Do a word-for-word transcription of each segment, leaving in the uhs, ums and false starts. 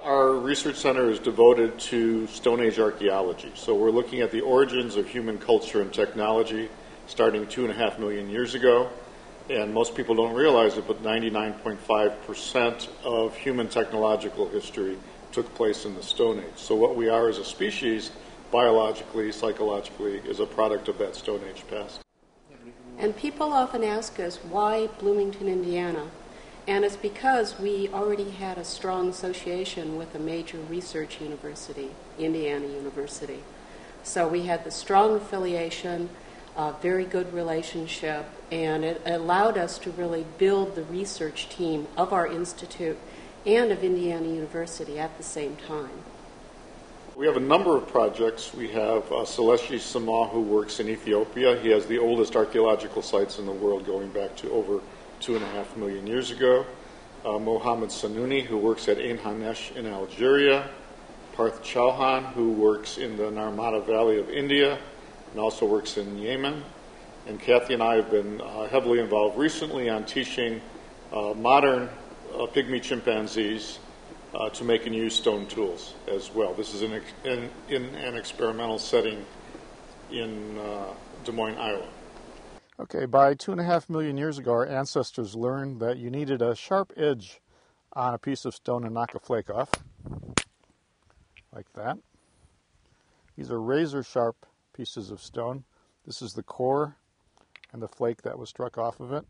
Our research center is devoted to Stone Age archaeology. So we're looking at the origins of human culture and technology starting two and a half million years ago. And most people don't realize it, but ninety-nine point five percent of human technological history took place in the Stone Age. So what we are as a species, biologically, psychologically, is a product of that Stone Age past. And people often ask us, why Bloomington, Indiana? And it's because we already had a strong association with a major research university, Indiana University. So we had the strong affiliation, a very good relationship, and it allowed us to really build the research team of our institute and of Indiana University at the same time. We have a number of projects. We have uh, Celesti Sama, who works in Ethiopia. He has the oldest archaeological sites in the world, going back to over two and a half million years ago. Uh, Mohamed Sanuni, who works at Ain Hanesh in Algeria. Parth Chauhan, who works in the Narmada Valley of India and also works in Yemen. And Kathy and I have been uh, heavily involved recently on teaching uh, modern uh, pygmy chimpanzees uh, to make and use stone tools as well. This is an ex in, in an experimental setting in uh, Des Moines, Iowa. Okay, by two and a half million years ago, our ancestors learned that you needed a sharp edge on a piece of stone and knock a flake off, like that. These are razor sharp pieces of stone. This is the core and the flake that was struck off of it.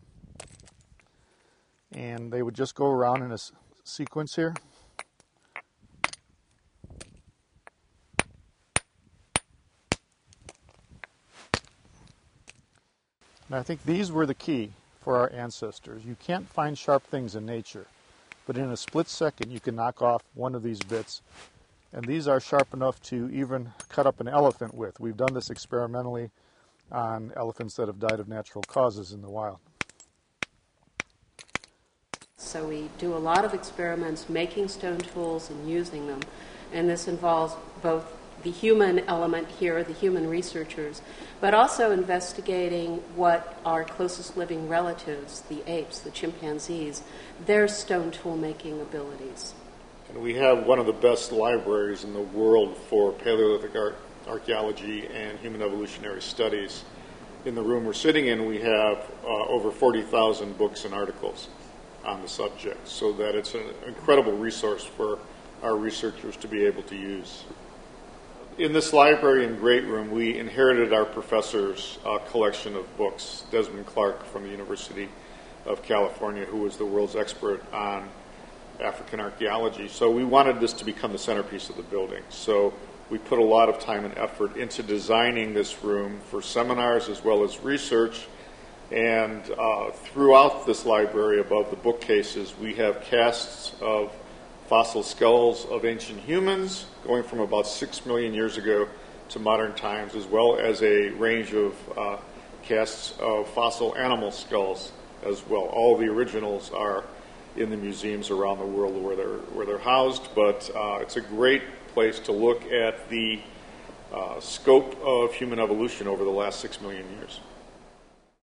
And they would just go around in a sequence here. And I think these were the key for our ancestors. You can't find sharp things in nature, but in a split second you can knock off one of these bits. And these are sharp enough to even cut up an elephant with. We've done this experimentally on elephants that have died of natural causes in the wild. So we do a lot of experiments making stone tools and using them. And this involves both the human element here, the human researchers, but also investigating what our closest living relatives, the apes, the chimpanzees, their stone tool making abilities. And we have one of the best libraries in the world for Paleolithic ar archaeology and human evolutionary studies. In the room we're sitting in, we have uh, over forty thousand books and articles on the subject, so that it's an incredible resource for our researchers to be able to use. In this library and great room, we inherited our professor's uh, collection of books, Desmond Clark from the University of California, who was the world's expert on African archaeology. So we wanted this to become the centerpiece of the building. So we put a lot of time and effort into designing this room for seminars as well as research. And uh, throughout this library, above the bookcases, we have casts of fossil skulls of ancient humans, going from about six million years ago to modern times, as well as a range of uh, casts of fossil animal skulls as well. All the originals are in the museums around the world where they're, where they're housed, but uh, it's a great place to look at the uh, scope of human evolution over the last six million years.